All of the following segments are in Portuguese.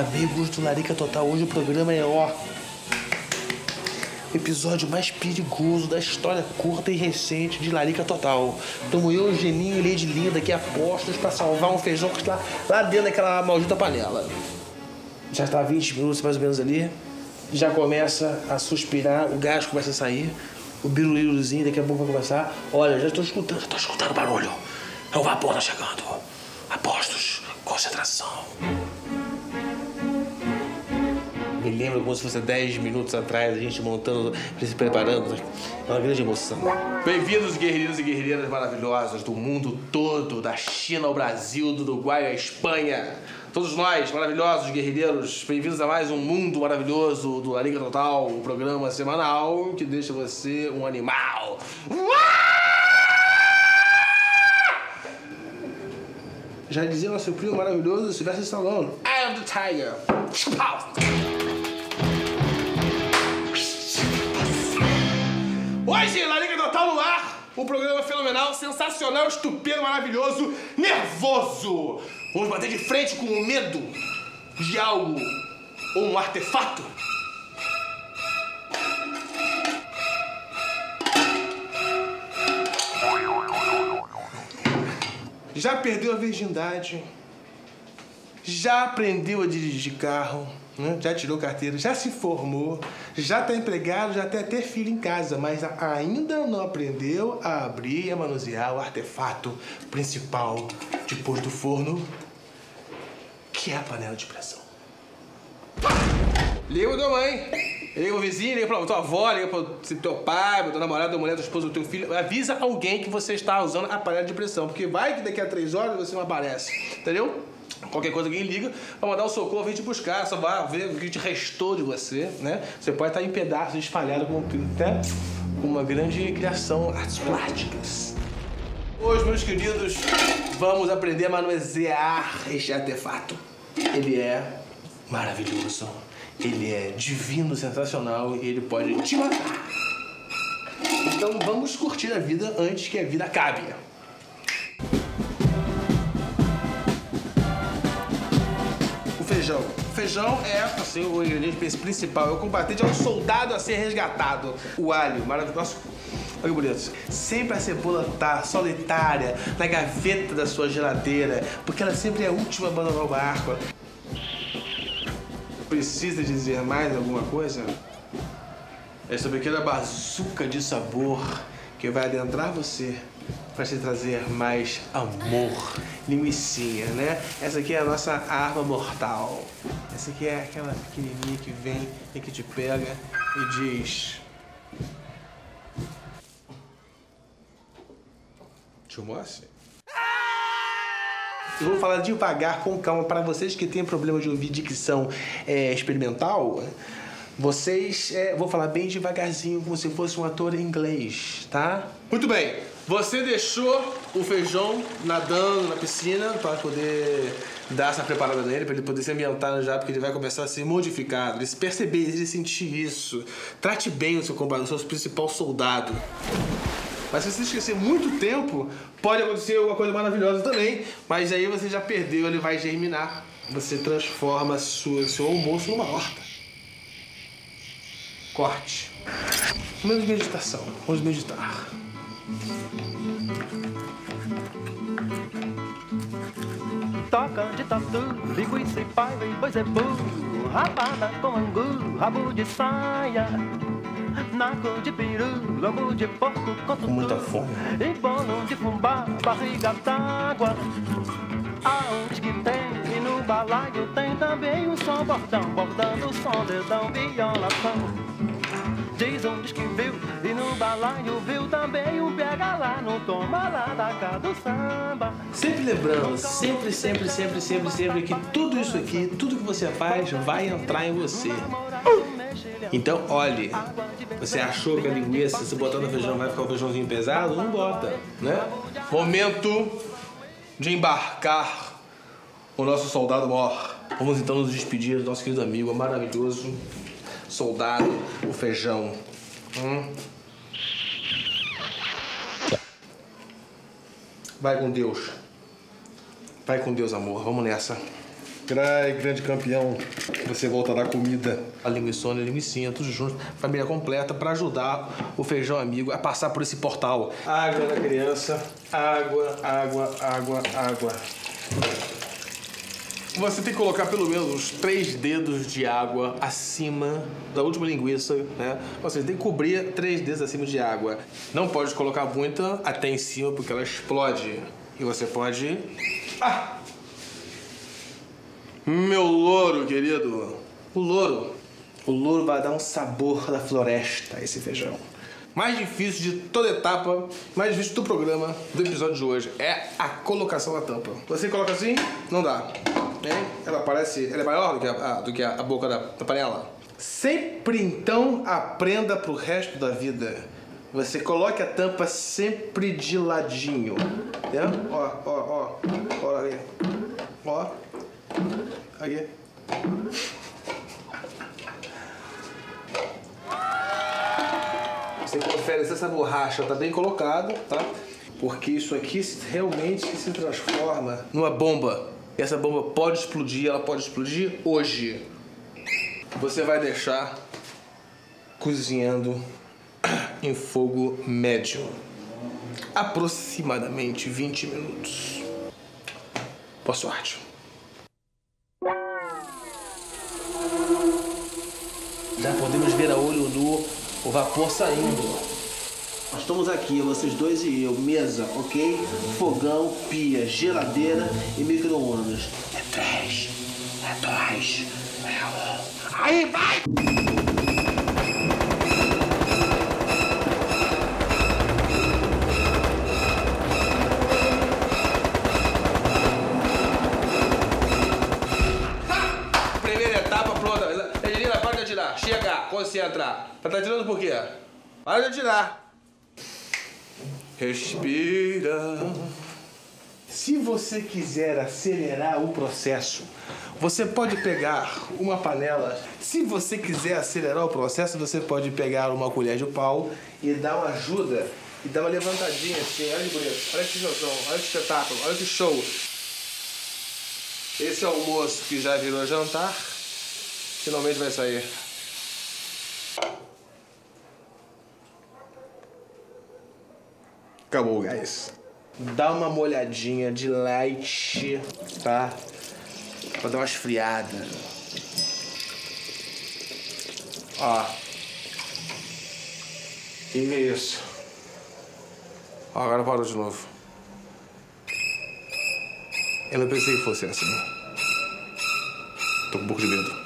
Amigos do Larica Total, hoje o programa é o episódio mais perigoso da história curta e recente de Larica Total. Tamo eu, Geninho e Lady Linda aqui apostos pra salvar um feijão que está lá dentro daquela maldita panela. Já está 20 minutos mais ou menos ali, já começa a suspirar, o gás começa a sair, o biruliruzinho daqui a pouco vai começar. Olha, já tô escutando barulho. É o vapor tá chegando. Apostos, concentração. Me lembro como se fosse 10 minutos atrás, a gente montando, se preparando. É uma grande emoção. Bem-vindos, guerreiros e guerreiras maravilhosas do mundo todo, da China ao Brasil, do Uruguai à Espanha. Todos nós, maravilhosos guerreiros, bem-vindos a mais um mundo maravilhoso do Larica Total, um programa semanal que deixa você um animal. Já dizia nosso primo maravilhoso, Silésio Salomão, I am the tiger. Hoje, Larica Total no ar, um programa fenomenal, sensacional, estupendo, maravilhoso, nervoso. Vamos bater de frente com o medo de algo ou um artefato. Já perdeu a virgindade, já aprendeu a dirigir carro, né? Já tirou carteira, já se formou, já tá empregado, já tem até filho em casa, mas ainda não aprendeu a abrir e a manusear o artefato principal depois do forno, que é a panela de pressão. Liga pra tua mãe, liga pro vizinho, liga pra tua avó, liga pro teu pai, pra tua namorada, tua mulher, tua esposa, teu filho. Avisa alguém que você está usando a panela de pressão, porque vai que daqui a 3 horas você não aparece, entendeu? Qualquer coisa, alguém liga pra mandar o socorro vir te buscar, só vai ver o que te restou de você, né? Você pode estar em pedaços, espalhado, com até uma grande criação, artes plásticas. Hoje, meus queridos, vamos aprender a manusear este artefato. Ele é maravilhoso, ele é divino, sensacional e ele pode te matar. Então vamos curtir a vida antes que a vida acabe. Feijão é, assim, o ingrediente principal. É o combatente, é um soldado a ser resgatado. O alho, maravilhoso. Olha que bonito. Sempre a cebola tá solitária na gaveta da sua geladeira, porque ela sempre é a última a abandonar o barco. Precisa dizer mais alguma coisa? Essa pequena bazuca de sabor que vai adentrar você para te trazer mais amor. Linguicinha, né? Essa aqui é a nossa arma mortal. Essa aqui é aquela pequenininha que vem e que te pega e diz... Tio Mosse? Eu vou falar devagar, com calma, para vocês que têm problema de ouvir dicção experimental. Vocês, vou falar bem devagarzinho, como se fosse um ator inglês, tá? Muito bem! Você deixou o feijão nadando na piscina para poder dar essa preparada nele, para ele poder se ambientar já, porque ele vai começar a ser modificado, ele se perceber, ele sentir isso. Trate bem o seu combatente, o seu principal soldado. Mas se você esquecer muito tempo, pode acontecer alguma coisa maravilhosa também, mas aí você já perdeu, ele vai germinar. Você transforma seu almoço numa horta. Corte. Menos meditação, vamos meditar. Toca de tatu, linguiça e paiva e boizebu, rabada com angu, rabo de saia, naco de peru, lombo de porco com tutu, muita fome, e bolo de fubá, barriga d'água. Aonde que tem, e no balaio tem também um som bordão, bordando o som, dedão, violação. Diz onde que viu, e no balaio viu também o pega lá, não toma lá da cá do samba. Sempre lembrando, sempre que tudo isso aqui, tudo que você faz, vai entrar em você. Então, olhe, você achou que a linguiça, se botar no feijão, vai ficar um feijãozinho pesado? Não bota, né? Momento de embarcar o nosso soldado mor. Vamos então nos despedir do nosso querido amigo, maravilhoso soldado, o feijão. Vai com Deus. Vai com Deus, amor. Vamos nessa. Crai, grande campeão, você voltará comida. A linguiçona e a linguiçinha, tudo junto, família completa, para ajudar o Feijão Amigo a passar por esse portal. Água da criança, água, água, água, água. Você tem que colocar pelo menos uns 3 dedos de água acima da última linguiça, né? Ou seja, tem que cobrir 3 dedos acima de água. Não pode colocar muita até em cima, porque ela explode. E você pode... Ah! Meu louro, querido! O louro! O louro vai dar um sabor da floresta a esse feijão. Mais difícil de toda etapa, mais difícil do programa, do episódio de hoje, é a colocação da tampa. Você coloca assim, não dá. Ela parece... Ela é maior do que a boca da panela. Sempre, então, aprenda pro resto da vida. Você coloque a tampa sempre de ladinho. Entendeu? Ó, ó, ó. Ó, ali. Ó. Aqui. Você confere se essa borracha tá bem colocada, tá? Porque isso aqui realmente se transforma numa bomba. E essa bomba pode explodir, ela pode explodir hoje. Você vai deixar cozinhando em fogo médio. Aproximadamente 20 minutos. Boa sorte. Já podemos ver a olho nu o vapor saindo. Nós estamos aqui, vocês dois e eu, mesa, ok? Fogão, pia, geladeira e micro-ondas. É 3, é 2, é 1. Aí, vai! Ha! Primeira etapa pronta. Angelina, para de atirar. Chega, concentra. Tá atirando por quê? Para de atirar. Respira. Se você quiser acelerar o processo, você pode pegar uma panela. Se você quiser acelerar o processo, você pode pegar uma colher de pau e dar uma ajuda, e dar uma levantadinha assim. Olha que bonito, olha que tiozão, olha que espetáculo, olha que show. Esse almoço que já virou jantar, finalmente vai sair. Acabou, guys. Dá uma molhadinha de light, tá? Pra dar uma esfriada. Ó. E é isso. Ó, agora parou de novo. Eu não pensei que fosse assim. Tô com um pouco de medo.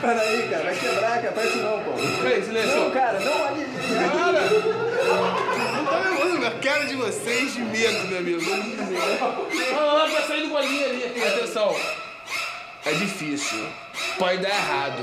Peraí, cara, vai quebrar, cara, faz isso não, pô. Peraí, silêncio. Não, cara, não ali. Cara, não tá me olhando, a cara de vocês de medo, meu amigo. Não, vai sair do bolinho ali. Atenção. É difícil. Pode dar errado.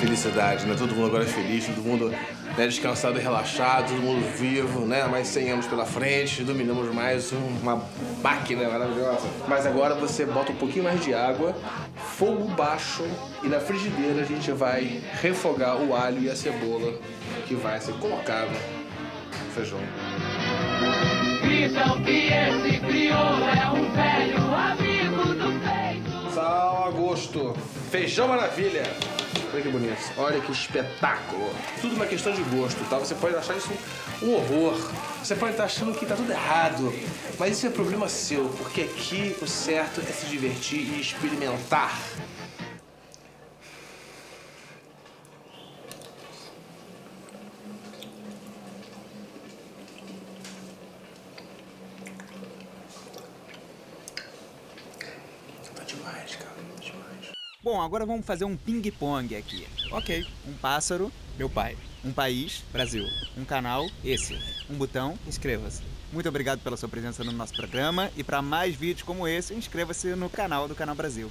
Felicidade, né? Todo mundo agora é feliz, todo mundo, né, descansado e relaxado, todo mundo vivo, né? Mais 100 anos pela frente, dominamos mais uma máquina maravilhosa. Mas agora você bota um pouquinho mais de água, fogo baixo, e na frigideira a gente vai refogar o alho e a cebola que vai ser colocado no feijão. Gritam que esse crioulo é um velho amigo do peito. Sal a gosto. Feijão maravilha. Olha que bonito, olha que espetáculo. Tudo uma questão de gosto, tá? Você pode achar isso um horror. Você pode estar achando que tá tudo errado. Mas isso é problema seu, porque aqui o certo é se divertir e experimentar. Tá demais, cara, tá demais. Bom, agora vamos fazer um ping-pong aqui. Ok, um pássaro, meu pai. Um país, Brasil. Um canal, esse. Um botão, inscreva-se. Muito obrigado pela sua presença no nosso programa e para mais vídeos como esse, inscreva-se no canal do Canal Brasil.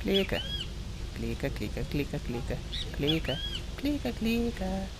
Clica. Clica, clica, clica, clica. Clica, clica, clica.